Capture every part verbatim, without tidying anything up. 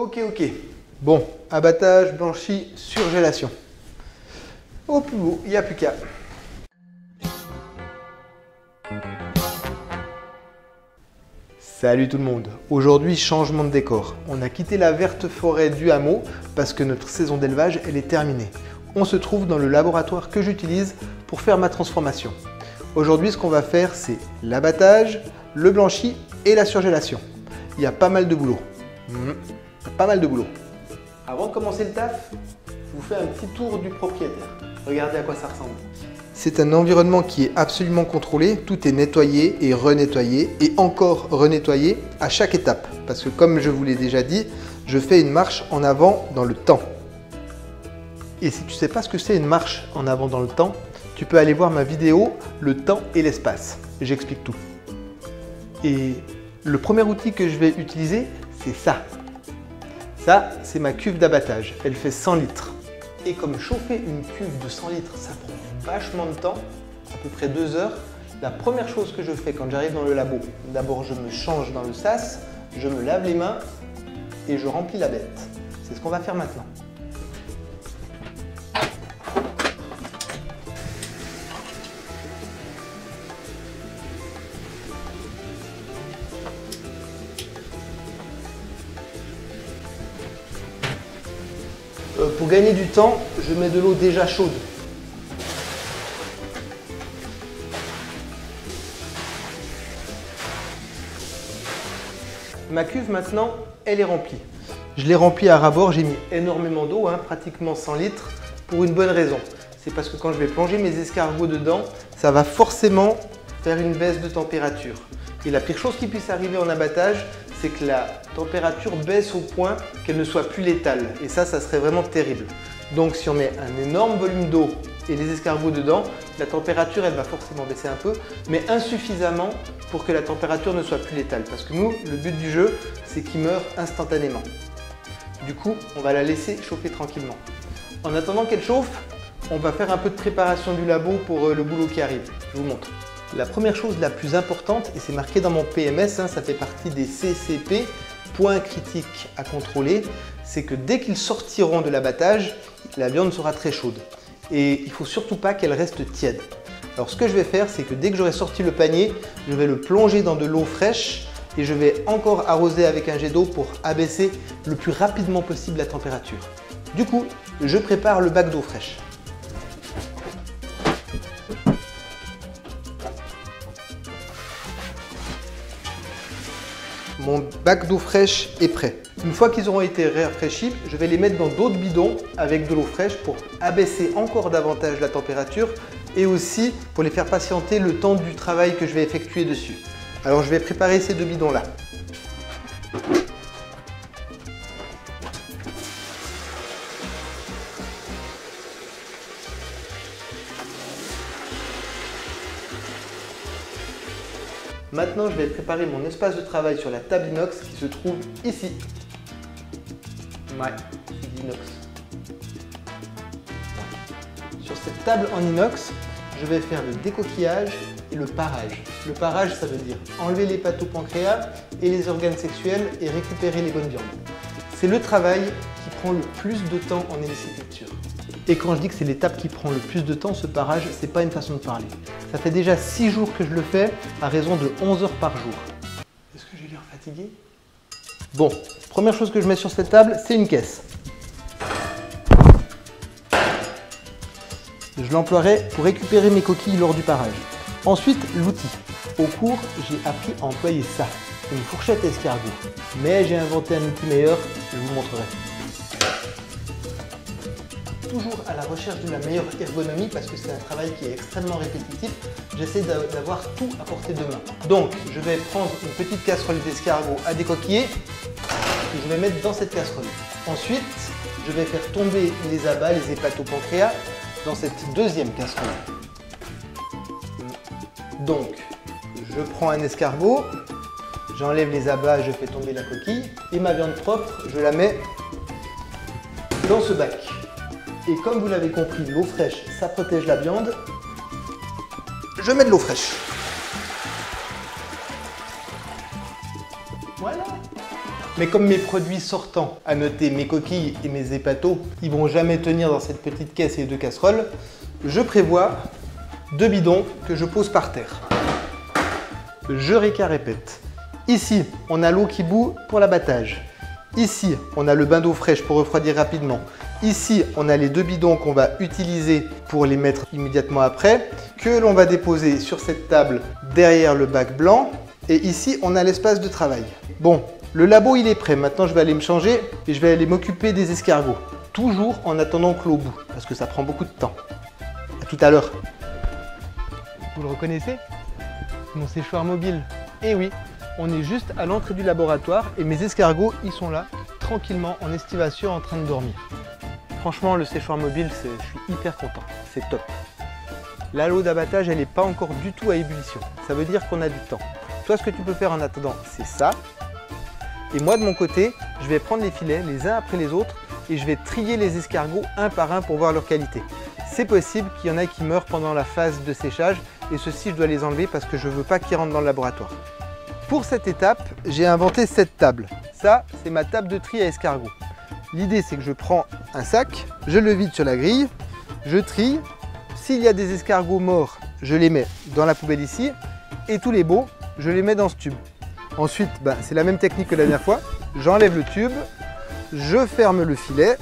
Ok, ok. Bon, abattage, blanchi, surgélation. Au plus beau, il n'y a plus qu'à. Salut tout le monde, aujourd'hui changement de décor. On a quitté la verte forêt du hameau parce que notre saison d'élevage elle est terminée. On se trouve dans le laboratoire que j'utilise pour faire ma transformation. Aujourd'hui ce qu'on va faire c'est l'abattage, le blanchi et la surgélation. Il y a pas mal de boulot. Mmh, pas mal de boulot. Avant de commencer le taf, je vous fais un petit tour du propriétaire. Regardez à quoi ça ressemble. C'est un environnement qui est absolument contrôlé, tout est nettoyé et renettoyé et encore renettoyé à chaque étape. Parce que comme je vous l'ai déjà dit, je fais une marche en avant dans le temps. Et si tu ne sais pas ce que c'est une marche en avant dans le temps, tu peux aller voir ma vidéo « Le temps et l'espace ». J'explique tout. Et le premier outil que je vais utiliser, c'est ça. Ça, c'est ma cuve d'abattage. Elle fait cent litres. Et comme chauffer une cuve de cent litres, ça prend vachement de temps, à peu près deux heures, la première chose que je fais quand j'arrive dans le labo, d'abord je me change dans le sas, je me lave les mains et je remplis la bête. C'est ce qu'on va faire maintenant. Euh, pour gagner du temps, je mets de l'eau déjà chaude. Ma cuve maintenant, elle est remplie. Je l'ai remplie à ras-bord, j'ai mis énormément d'eau, hein, pratiquement cent litres, pour une bonne raison. C'est parce que quand je vais plonger mes escargots dedans, ça va forcément faire une baisse de température. Et la pire chose qui puisse arriver en abattage, c'est que la température baisse au point qu'elle ne soit plus létale. Et ça, ça serait vraiment terrible. Donc si on met un énorme volume d'eau et les escargots dedans, la température elle va forcément baisser un peu, mais insuffisamment pour que la température ne soit plus létale. Parce que nous, le but du jeu, c'est qu'ils meurent instantanément. Du coup, on va la laisser chauffer tranquillement. En attendant qu'elle chauffe, on va faire un peu de préparation du labo pour le boulot qui arrive. Je vous montre. La première chose la plus importante, et c'est marqué dans mon P M S, hein, ça fait partie des C C P, points critiques à contrôler, c'est que dès qu'ils sortiront de l'abattage, la viande sera très chaude. Et il ne faut surtout pas qu'elle reste tiède. Alors ce que je vais faire, c'est que dès que j'aurai sorti le panier, je vais le plonger dans de l'eau fraîche et je vais encore arroser avec un jet d'eau pour abaisser le plus rapidement possible la température. Du coup, je prépare le bac d'eau fraîche. Mon bac d'eau fraîche est prêt. Une fois qu'ils auront été rafraîchis, je vais les mettre dans d'autres bidons avec de l'eau fraîche pour abaisser encore davantage la température et aussi pour les faire patienter le temps du travail que je vais effectuer dessus. Alors je vais préparer ces deux bidons là. Maintenant, je vais préparer mon espace de travail sur la table inox qui se trouve ici. Ouais, c'est d'inox. Sur cette table en inox, je vais faire le décoquillage et le parage. Le parage, ça veut dire enlever les pathoppancréas et les organes sexuels et récupérer les bonnes viandes. C'est le travail qui prend le plus de temps en héliciculture. Et quand je dis que c'est l'étape qui prend le plus de temps, ce parage, c'est pas une façon de parler. Ça fait déjà six jours que je le fais, à raison de onze heures par jour. Est-ce que j'ai l'air fatigué? Bon, première chose que je mets sur cette table, c'est une caisse. Je l'emploierai pour récupérer mes coquilles lors du parage. Ensuite, l'outil. Au cours, j'ai appris à employer ça, une fourchette escargot. Mais j'ai inventé un outil meilleur, je vous montrerai. Toujours à la recherche de la meilleure ergonomie parce que c'est un travail qui est extrêmement répétitif, j'essaie d'avoir tout à portée de main. Donc je vais prendre une petite casserole d'escargots à décoquiller que je vais mettre dans cette casserole. Ensuite, je vais faire tomber les abats, les hépatopancréas dans cette deuxième casserole. Donc je prends un escargot, j'enlève les abats, je fais tomber la coquille et ma viande propre, je la mets dans ce bac. Et comme vous l'avez compris, l'eau fraîche, ça protège la viande. Je mets de l'eau fraîche. Voilà. Mais comme mes produits sortants, à noter mes coquilles et mes hépatos, ils vont jamais tenir dans cette petite caisse et deux casseroles, je prévois deux bidons que je pose par terre. Je réca-répète. Ici, on a l'eau qui bout pour l'abattage. Ici, on a le bain d'eau fraîche pour refroidir rapidement. Ici, on a les deux bidons qu'on va utiliser pour les mettre immédiatement après, que l'on va déposer sur cette table derrière le bac blanc. Et ici, on a l'espace de travail. Bon, le labo, il est prêt. Maintenant, je vais aller me changer et je vais aller m'occuper des escargots. Toujours en attendant que l'eau bout, parce que ça prend beaucoup de temps. À tout à l'heure. Vous le reconnaissez? Mon séchoir mobile. Eh oui, on est juste à l'entrée du laboratoire et mes escargots, ils sont là, tranquillement, en estivation, en train de dormir. Franchement, le séchoir mobile, je suis hyper content, c'est top. L'eau d'abattage, elle n'est pas encore du tout à ébullition. Ça veut dire qu'on a du temps. Toi, ce que tu peux faire en attendant, c'est ça. Et moi, de mon côté, je vais prendre les filets les uns après les autres et je vais trier les escargots un par un pour voir leur qualité. C'est possible qu'il y en a qui meurent pendant la phase de séchage et ceux-ci, je dois les enlever parce que je ne veux pas qu'ils rentrent dans le laboratoire. Pour cette étape, j'ai inventé cette table. Ça, c'est ma table de tri à escargots. L'idée, c'est que je prends un sac, je le vide sur la grille, je trie. S'il y a des escargots morts, je les mets dans la poubelle ici et tous les beaux, je les mets dans ce tube. Ensuite, ben, c'est la même technique que la dernière fois. J'enlève le tube, je ferme le filet,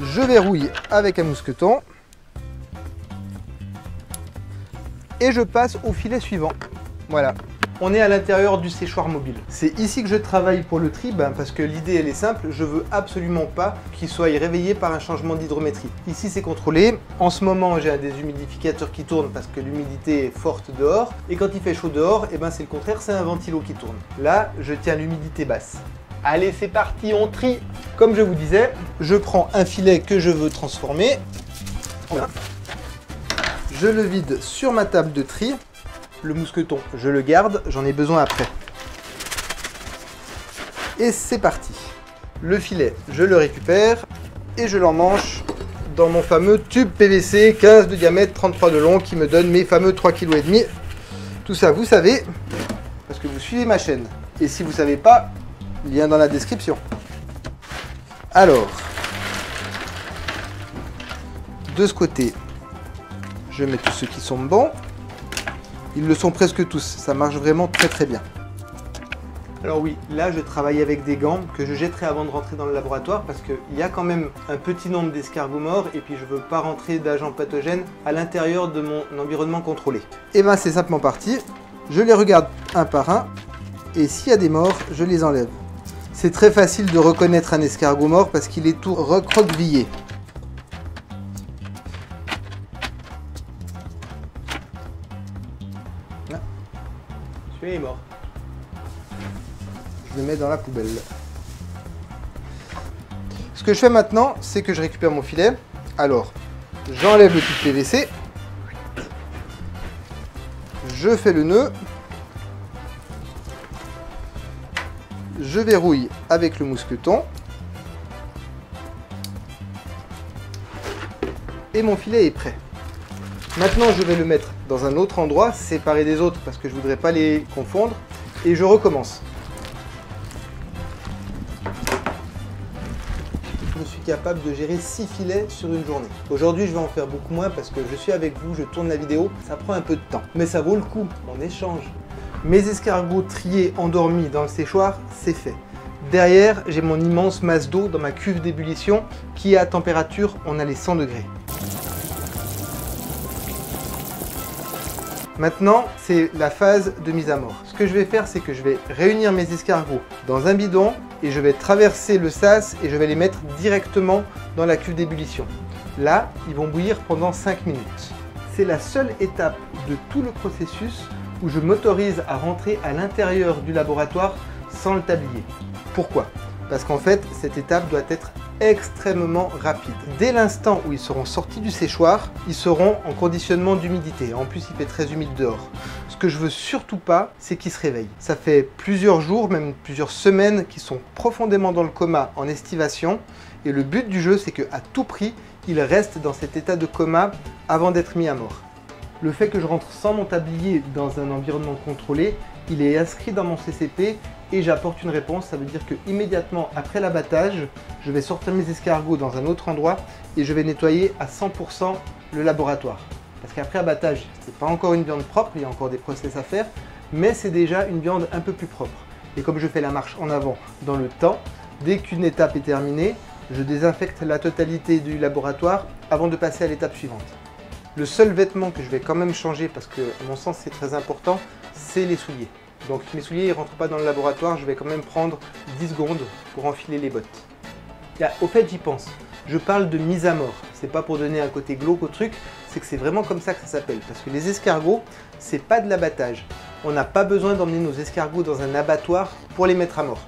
je verrouille avec un mousqueton et je passe au filet suivant. Voilà, on est à l'intérieur du séchoir mobile. C'est ici que je travaille pour le tri, ben, parce que l'idée elle est simple, je veux absolument pas qu'il soit réveillé par un changement d'hydrométrie. Ici c'est contrôlé, en ce moment j'ai un déshumidificateur qui tourne parce que l'humidité est forte dehors, et quand il fait chaud dehors, et ben, c'est le contraire, c'est un ventilo qui tourne. Là, je tiens l'humidité basse. Allez, c'est parti, on trie. Comme je vous disais, je prends un filet que je veux transformer. Voilà. Je le vide sur ma table de tri. Le mousqueton, je le garde, j'en ai besoin après. Et c'est parti. Le filet, je le récupère et je l'emmanche dans mon fameux tube P V C, quinze de diamètre, trente-trois de long, qui me donne mes fameux trois virgule cinq kilos. Tout ça, vous savez, parce que vous suivez ma chaîne. Et si vous ne savez pas, lien dans la description. Alors, de ce côté, je mets tous ceux qui sont bons. Ils le sont presque tous, ça marche vraiment très très bien. Alors oui, là je travaille avec des gants que je jetterai avant de rentrer dans le laboratoire parce qu'il y a quand même un petit nombre d'escargots morts et puis je veux pas rentrer d'agents pathogènes à l'intérieur de mon environnement contrôlé. Et ben c'est simplement parti, je les regarde un par un et s'il y a des morts, je les enlève. C'est très facile de reconnaître un escargot mort parce qu'il est tout recroquevillé. Celui-là est mort. Je le mets dans la poubelle. Ce que je fais maintenant, c'est que je récupère mon filet. Alors, j'enlève le tube P V C. Je fais le nœud. Je verrouille avec le mousqueton. Et mon filet est prêt. Maintenant, je vais le mettre dans un autre endroit, séparé des autres parce que je ne voudrais pas les confondre. Et je recommence. Je suis capable de gérer six filets sur une journée. Aujourd'hui, je vais en faire beaucoup moins parce que je suis avec vous, je tourne la vidéo, ça prend un peu de temps. Mais ça vaut le coup, on échange. Mes escargots triés, endormis dans le séchoir, c'est fait. Derrière, j'ai mon immense masse d'eau dans ma cuve d'ébullition qui est à température, on a les cent degrés. Maintenant, c'est la phase de mise à mort. Ce que je vais faire, c'est que je vais réunir mes escargots dans un bidon et je vais traverser le sas et je vais les mettre directement dans la cuve d'ébullition. Là, ils vont bouillir pendant cinq minutes. C'est la seule étape de tout le processus où je m'autorise à rentrer à l'intérieur du laboratoire sans le tablier. Pourquoi? Parce qu'en fait, cette étape doit être extrêmement rapide. Dès l'instant où ils seront sortis du séchoir, ils seront en conditionnement d'humidité. En plus, il fait très humide dehors. Ce que je veux surtout pas, c'est qu'ils se réveillent. Ça fait plusieurs jours, même plusieurs semaines, qu'ils sont profondément dans le coma en estivation. Et le but du jeu, c'est qu'à tout prix, ils restent dans cet état de coma avant d'être mis à mort. le fait que je rentre sans mon tablier dans un environnement contrôlé, il est inscrit dans mon C C P et j'apporte une réponse. Ça veut dire que immédiatement après l'abattage, je vais sortir mes escargots dans un autre endroit et je vais nettoyer à cent pour cent le laboratoire. Parce qu'après abattage, c'est pas encore une viande propre, il y a encore des process à faire, mais c'est déjà une viande un peu plus propre. Et comme je fais la marche en avant dans le temps, dès qu'une étape est terminée, je désinfecte la totalité du laboratoire avant de passer à l'étape suivante. Le seul vêtement que je vais quand même changer, parce que à mon sens c'est très important, c'est les souliers. Donc mes souliers ne rentrent pas dans le laboratoire, je vais quand même prendre dix secondes pour enfiler les bottes. Et là, au fait j'y pense, je parle de mise à mort, c'est pas pour donner un côté glauque au truc, c'est que c'est vraiment comme ça que ça s'appelle, parce que les escargots, c'est pas de l'abattage. On n'a pas besoin d'emmener nos escargots dans un abattoir pour les mettre à mort.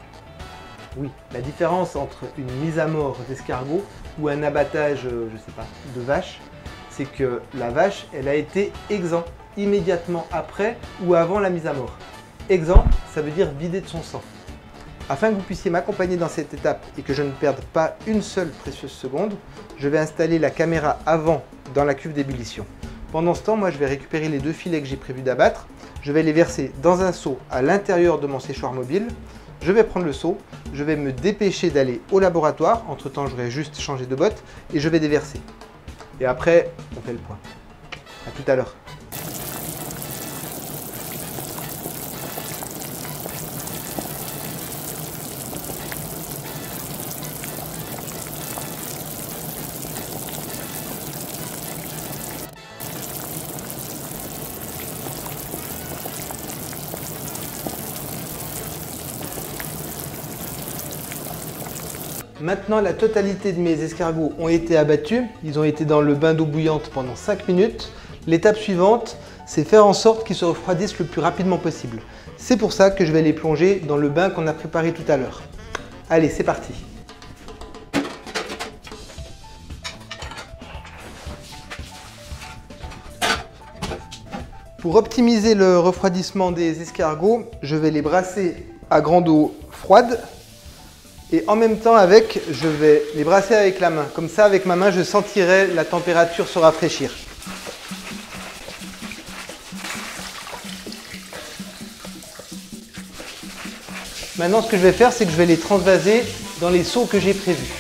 Oui, la différence entre une mise à mort d'escargots ou un abattage, je sais pas, de vache, c'est que la vache, elle a été exempt immédiatement après ou avant la mise à mort. Exempt, ça veut dire vidé de son sang. Afin que vous puissiez m'accompagner dans cette étape et que je ne perde pas une seule précieuse seconde, je vais installer la caméra avant dans la cuve d'ébullition. Pendant ce temps, moi je vais récupérer les deux filets que j'ai prévu d'abattre, je vais les verser dans un seau à l'intérieur de mon séchoir mobile, je vais prendre le seau, je vais me dépêcher d'aller au laboratoire, entre temps je vais juste changer de botte et je vais déverser. Et après, on fait le point. A tout à l'heure. Maintenant, la totalité de mes escargots ont été abattus. Ils ont été dans le bain d'eau bouillante pendant cinq minutes. L'étape suivante, c'est faire en sorte qu'ils se refroidissent le plus rapidement possible. C'est pour ça que je vais les plonger dans le bain qu'on a préparé tout à l'heure. Allez, c'est parti! Pour optimiser le refroidissement des escargots, je vais les brasser à grande eau froide. Et en même temps avec, je vais les brasser avec la main. Comme ça, avec ma main, je sentirai la température se rafraîchir. Maintenant, ce que je vais faire, c'est que je vais les transvaser dans les seaux que j'ai prévus.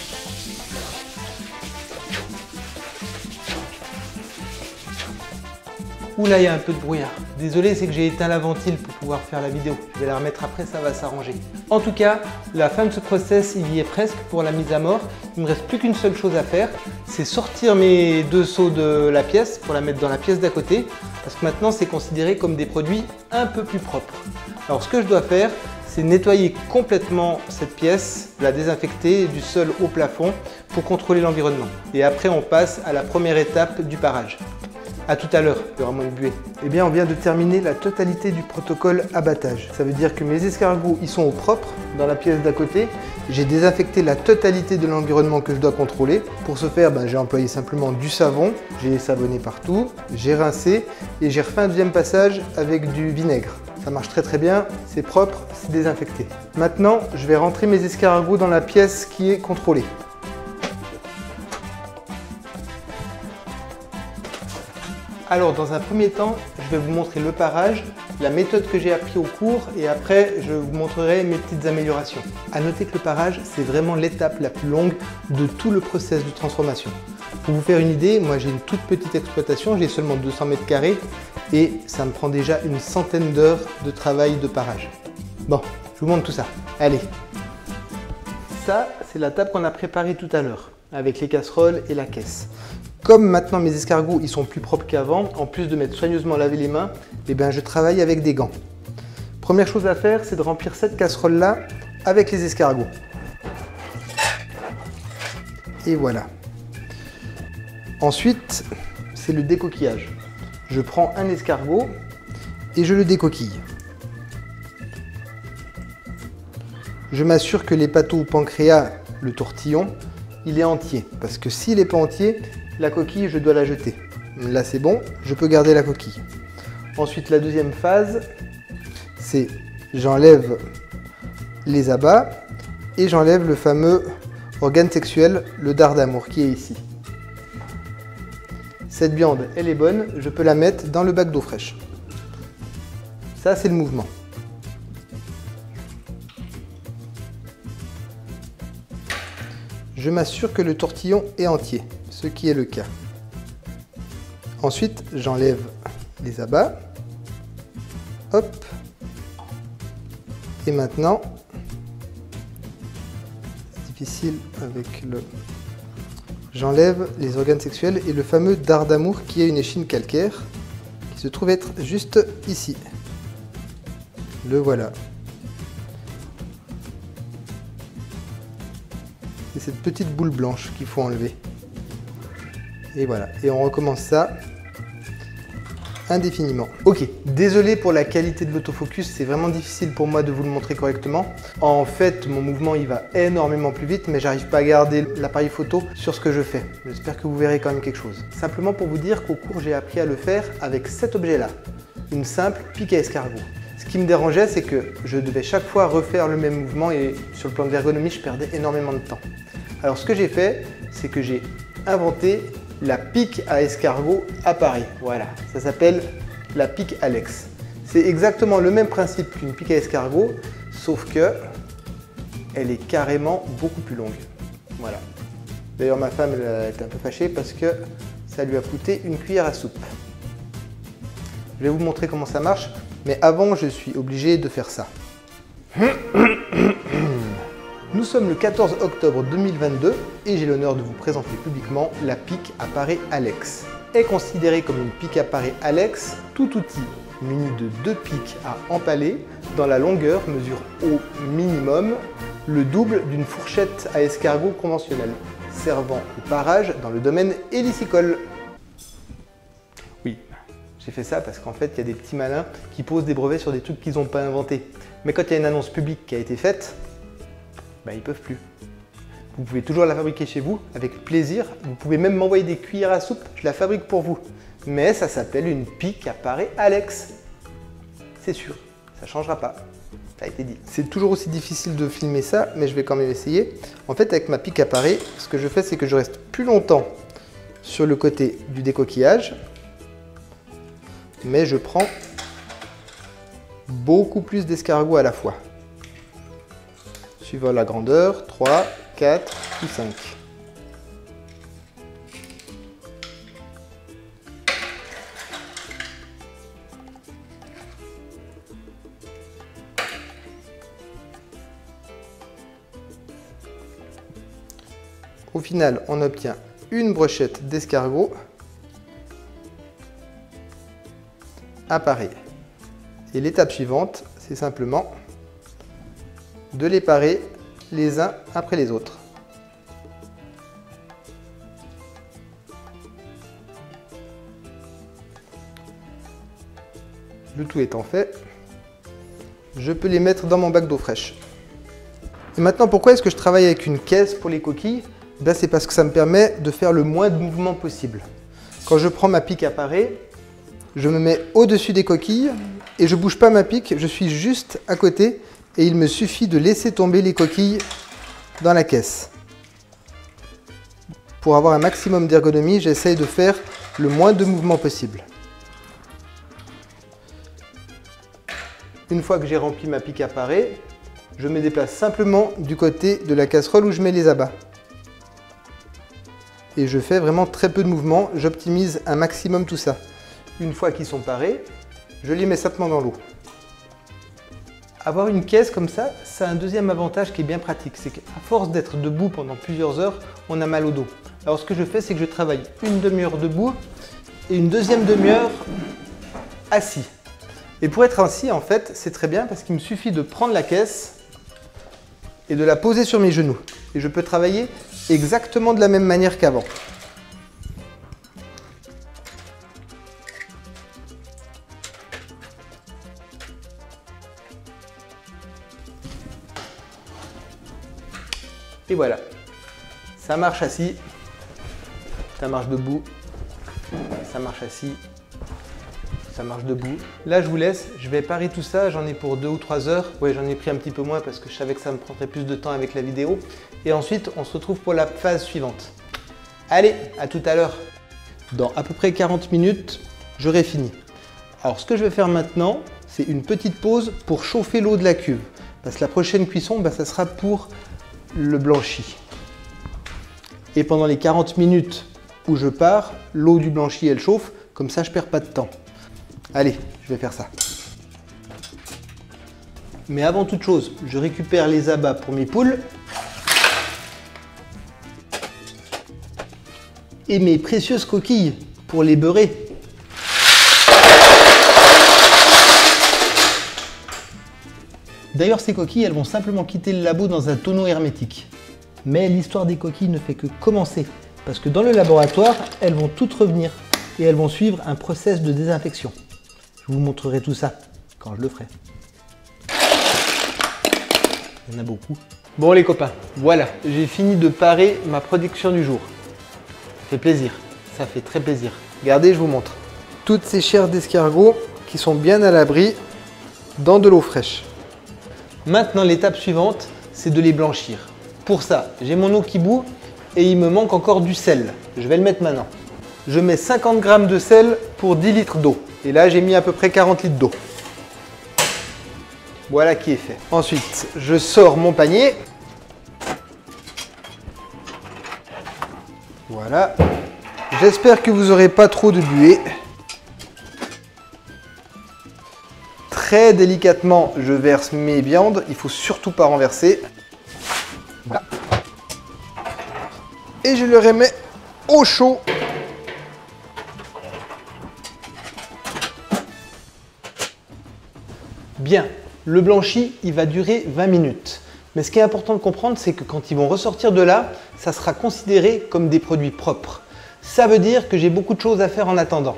Ouh là, il y a un peu de brouillard. Désolé, c'est que j'ai éteint la ventile pour pouvoir faire la vidéo. Je vais la remettre après, ça va s'arranger. En tout cas, la fin de ce process, il y est presque pour la mise à mort. Il ne me reste plus qu'une seule chose à faire, c'est sortir mes deux seaux de la pièce pour la mettre dans la pièce d'à côté, parce que maintenant, c'est considéré comme des produits un peu plus propres. Alors, ce que je dois faire, c'est nettoyer complètement cette pièce, la désinfecter du sol au plafond pour contrôler l'environnement. Et après, on passe à la première étape du parage. A tout à l'heure, il y aura moins de buée. Eh bien, on vient de terminer la totalité du protocole abattage. Ça veut dire que mes escargots, ils sont au propre, dans la pièce d'à côté. J'ai désinfecté la totalité de l'environnement que je dois contrôler. Pour ce faire, ben, j'ai employé simplement du savon. J'ai savonné partout, j'ai rincé et j'ai refait un deuxième passage avec du vinaigre. Ça marche très très bien, c'est propre, c'est désinfecté. Maintenant, je vais rentrer mes escargots dans la pièce qui est contrôlée. Alors dans un premier temps, je vais vous montrer le parage, la méthode que j'ai appris au cours et après je vous montrerai mes petites améliorations. A noter que le parage, c'est vraiment l'étape la plus longue de tout le process de transformation. Pour vous faire une idée, moi j'ai une toute petite exploitation, j'ai seulement deux cents mètres carrés et ça me prend déjà une centaine d'heures de travail de parage. Bon, je vous montre tout ça. Allez. Ça, c'est la table qu'on a préparée tout à l'heure avec les casseroles et la caisse. Comme maintenant mes escargots ils sont plus propres qu'avant, en plus de m'être soigneusement lavé les mains, eh bien, je travaille avec des gants. Première chose à faire, c'est de remplir cette casserole là avec les escargots. Et voilà. Ensuite, c'est le décoquillage. Je prends un escargot et je le décoquille. Je m'assure que l'hépato pancréas, le tortillon, il est entier. Parce que s'il n'est pas entier, la coquille, je dois la jeter. Là, c'est bon, je peux garder la coquille. Ensuite, la deuxième phase, c'est j'enlève les abats et j'enlève le fameux organe sexuel, le dard d'amour, qui est ici. Cette viande, elle est bonne, je peux la mettre dans le bac d'eau fraîche. Ça, c'est le mouvement. Je m'assure que le tortillon est entier, ce qui est le cas. Ensuite, j'enlève les abats. Hop. Et maintenant, c'est difficile avec le... J'enlève les organes sexuels et le fameux dard d'amour qui est une échine calcaire qui se trouve être juste ici. Le voilà. C'est cette petite boule blanche qu'il faut enlever. Et voilà. Et on recommence ça indéfiniment. Ok, désolé pour la qualité de l'autofocus, c'est vraiment difficile pour moi de vous le montrer correctement. En fait, mon mouvement il va énormément plus vite, mais j'arrive pas à garder l'appareil photo sur ce que je fais. J'espère que vous verrez quand même quelque chose. Simplement pour vous dire qu'au cours, j'ai appris à le faire avec cet objet-là, une simple pique à escargot. Ce qui me dérangeait, c'est que je devais chaque fois refaire le même mouvement et sur le plan de l'ergonomie, je perdais énormément de temps. Alors ce que j'ai fait, c'est que j'ai inventé la pique à escargot à Paris. Voilà, ça s'appelle la pique Alex. C'est exactement le même principe qu'une pique à escargot, sauf que elle est carrément beaucoup plus longue. Voilà. D'ailleurs, ma femme elle est un peu fâchée parce que ça lui a coûté une cuillère à soupe. Je vais vous montrer comment ça marche, mais avant, je suis obligé de faire ça. Nous sommes le quatorze octobre deux mille vingt-deux et j'ai l'honneur de vous présenter publiquement la pique à parer Alex. Est considérée comme une pique à parer Alex, tout outil muni de deux piques à empaler dans la longueur mesure au minimum le double d'une fourchette à escargot conventionnelle, servant au parage dans le domaine hélicicole. Oui, j'ai fait ça parce qu'en fait il y a des petits malins qui posent des brevets sur des trucs qu'ils n'ont pas inventés. Mais quand il y a une annonce publique qui a été faite, ben, ils ne peuvent plus. Vous pouvez toujours la fabriquer chez vous, avec plaisir. Vous pouvez même m'envoyer des cuillères à soupe, je la fabrique pour vous. Mais ça s'appelle une pique à parer Alex. C'est sûr, ça ne changera pas. Ça a été dit. C'est toujours aussi difficile de filmer ça, mais je vais quand même essayer. En fait, avec ma pique à parer, ce que je fais, c'est que je reste plus longtemps sur le côté du décoquillage, mais je prends beaucoup plus d'escargots à la fois. Suivant la grandeur, trois, quatre ou cinq. Au final, on obtient une brochette d'escargot à parer. Et l'étape suivante, c'est simplement de les parer les uns après les autres. Le tout étant fait, je peux les mettre dans mon bac d'eau fraîche. Et maintenant, pourquoi est-ce que je travaille avec une caisse pour les coquilles? Ben, c'est parce que ça me permet de faire le moins de mouvements possible. Quand je prends ma pique à parer, je me mets au-dessus des coquilles et je ne bouge pas ma pique, je suis juste à côté. Et il me suffit de laisser tomber les coquilles dans la caisse. Pour avoir un maximum d'ergonomie, j'essaye de faire le moins de mouvements possible. Une fois que j'ai rempli ma pique à parer, je me déplace simplement du côté de la casserole où je mets les abats. Et je fais vraiment très peu de mouvements, j'optimise un maximum tout ça. Une fois qu'ils sont parés, je les mets simplement dans l'eau. Avoir une caisse comme ça, ça a un deuxième avantage qui est bien pratique, c'est qu'à force d'être debout pendant plusieurs heures, on a mal au dos. Alors ce que je fais, c'est que je travaille une demi-heure debout et une deuxième demi-heure assis. Et pour être assis, en fait, c'est très bien parce qu'il me suffit de prendre la caisse et de la poser sur mes genoux. Et je peux travailler exactement de la même manière qu'avant. Et voilà, ça marche assis, ça marche debout, ça marche assis, ça marche debout. Là, je vous laisse, je vais parer tout ça, j'en ai pour deux ou trois heures. Ouais, j'en ai pris un petit peu moins parce que je savais que ça me prendrait plus de temps avec la vidéo. Et ensuite, on se retrouve pour la phase suivante. Allez, à tout à l'heure. Dans à peu près quarante minutes, j'aurai fini. Alors ce que je vais faire maintenant, c'est une petite pause pour chauffer l'eau de la cuve. Parce que la prochaine cuisson, bah, ça sera pour le blanchi. Et pendant les quarante minutes où je pars, l'eau du blanchi, elle chauffe. Comme ça, je ne perds pas de temps. Allez, je vais faire ça. Mais avant toute chose, je récupère les abats pour mes poules. Et mes précieuses coquilles pour les beurrer. D'ailleurs, ces coquilles, elles vont simplement quitter le labo dans un tonneau hermétique. Mais l'histoire des coquilles ne fait que commencer, parce que dans le laboratoire, elles vont toutes revenir et elles vont suivre un process de désinfection. Je vous montrerai tout ça quand je le ferai. Il y en a beaucoup. Bon les copains, voilà, j'ai fini de parer ma production du jour. Ça fait plaisir, ça fait très plaisir. Regardez, je vous montre. Toutes ces chairs d'escargot qui sont bien à l'abri dans de l'eau fraîche. Maintenant, l'étape suivante, c'est de les blanchir. Pour ça, j'ai mon eau qui bout et il me manque encore du sel. Je vais le mettre maintenant. Je mets cinquante grammes de sel pour dix litres d'eau. Et là, j'ai mis à peu près quarante litres d'eau. Voilà qui est fait. Ensuite, je sors mon panier. Voilà, j'espère que vous n'aurez pas trop de buée. Très délicatement, je verse mes viandes, il ne faut surtout pas renverser. Voilà. Et je le remets au chaud. Bien, le blanchi, il va durer vingt minutes. Mais ce qui est important de comprendre, c'est que quand ils vont ressortir de là, ça sera considéré comme des produits propres. Ça veut dire que j'ai beaucoup de choses à faire en attendant.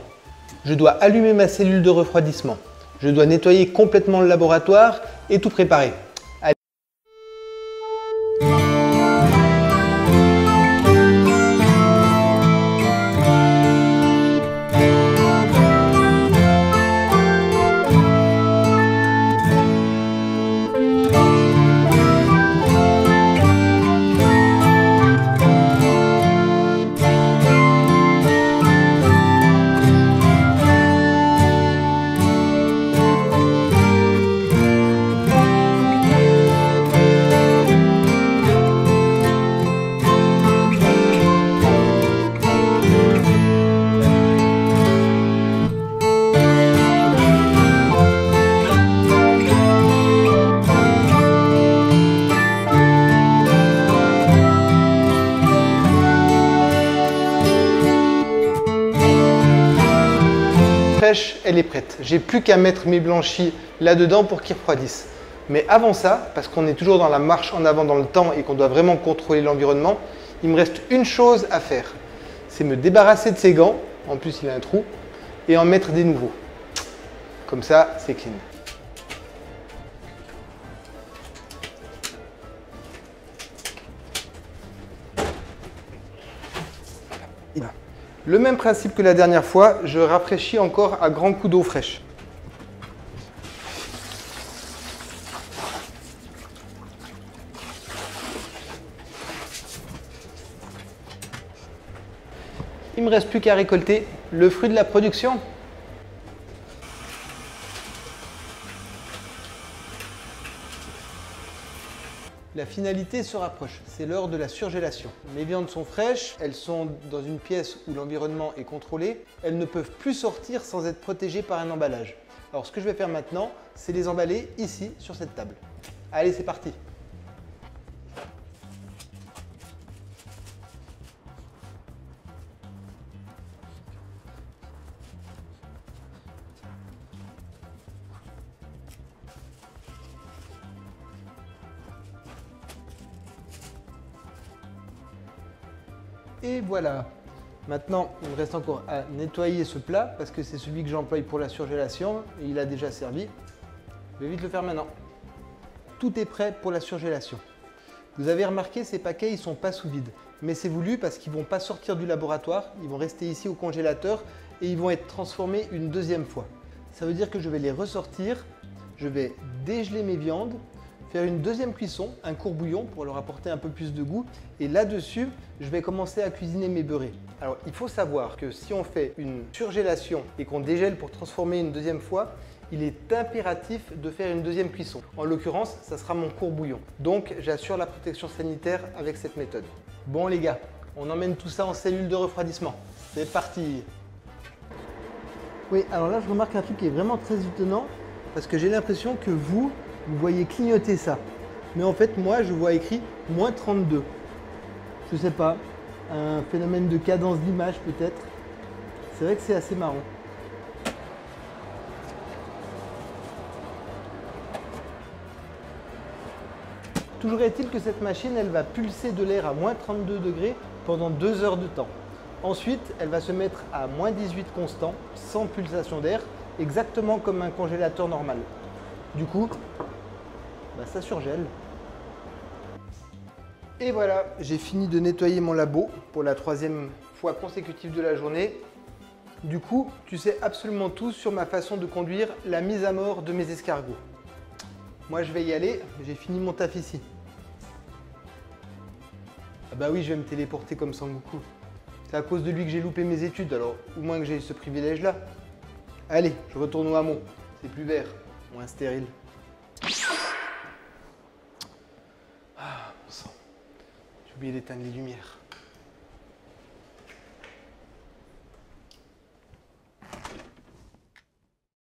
Je dois allumer ma cellule de refroidissement. Je dois nettoyer complètement le laboratoire et tout préparer. Allez. Elle est prête. J'ai plus qu'à mettre mes blanchis là-dedans pour qu'ils refroidissent. Mais avant ça, parce qu'on est toujours dans la marche en avant dans le temps et qu'on doit vraiment contrôler l'environnement, il me reste une chose à faire. C'est me débarrasser de ces gants, en plus il a un trou, et en mettre des nouveaux. Comme ça, c'est clean. Le même principe que la dernière fois, je rafraîchis encore à grands coups d'eau fraîche. Il ne me reste plus qu'à récolter le fruit de la production. La finalité se rapproche, c'est l'heure de la surgélation. Mes viandes sont fraîches, elles sont dans une pièce où l'environnement est contrôlé. Elles ne peuvent plus sortir sans être protégées par un emballage. Alors ce que je vais faire maintenant, c'est les emballer ici, sur cette table. Allez, c'est parti! Et voilà. Maintenant, il me reste encore à nettoyer ce plat parce que c'est celui que j'emploie pour la surgélation et il a déjà servi. Je vais vite le faire maintenant. Tout est prêt pour la surgélation. Vous avez remarqué, ces paquets, ils ne sont pas sous vide. Mais c'est voulu parce qu'ils ne vont pas sortir du laboratoire, ils vont rester ici au congélateur et ils vont être transformés une deuxième fois. Ça veut dire que je vais les ressortir, je vais dégeler mes viandes, faire une deuxième cuisson, un court bouillon pour leur apporter un peu plus de goût. Et là-dessus, je vais commencer à cuisiner mes beurrés. Alors, il faut savoir que si on fait une surgélation et qu'on dégèle pour transformer une deuxième fois, il est impératif de faire une deuxième cuisson. En l'occurrence, ça sera mon court bouillon. Donc, j'assure la protection sanitaire avec cette méthode. Bon les gars, on emmène tout ça en cellule de refroidissement. C'est parti! Oui, alors là, je remarque un truc qui est vraiment très étonnant parce que j'ai l'impression que vous, vous voyez clignoter ça. Mais en fait, moi, je vois écrit moins trente-deux. Je sais pas, un phénomène de cadence d'image peut-être. C'est vrai que c'est assez marrant. Toujours est-il que cette machine, elle va pulser de l'air à moins trente-deux degrés pendant deux heures de temps. Ensuite, elle va se mettre à moins dix-huit constant, sans pulsation d'air, exactement comme un congélateur normal. Du coup, bah ça surgèle. Et voilà, j'ai fini de nettoyer mon labo pour la troisième fois consécutive de la journée. Du coup, tu sais absolument tout sur ma façon de conduire la mise à mort de mes escargots. Moi, je vais y aller, j'ai fini mon taf ici. Ah bah oui, je vais me téléporter comme Sangoku. C'est à cause de lui que j'ai loupé mes études, alors au moins que j'ai ce privilège-là. Allez, je retourne au hameau. C'est plus vert, moins stérile. Ah, mon sang. J'ai oublié d'éteindre les lumières.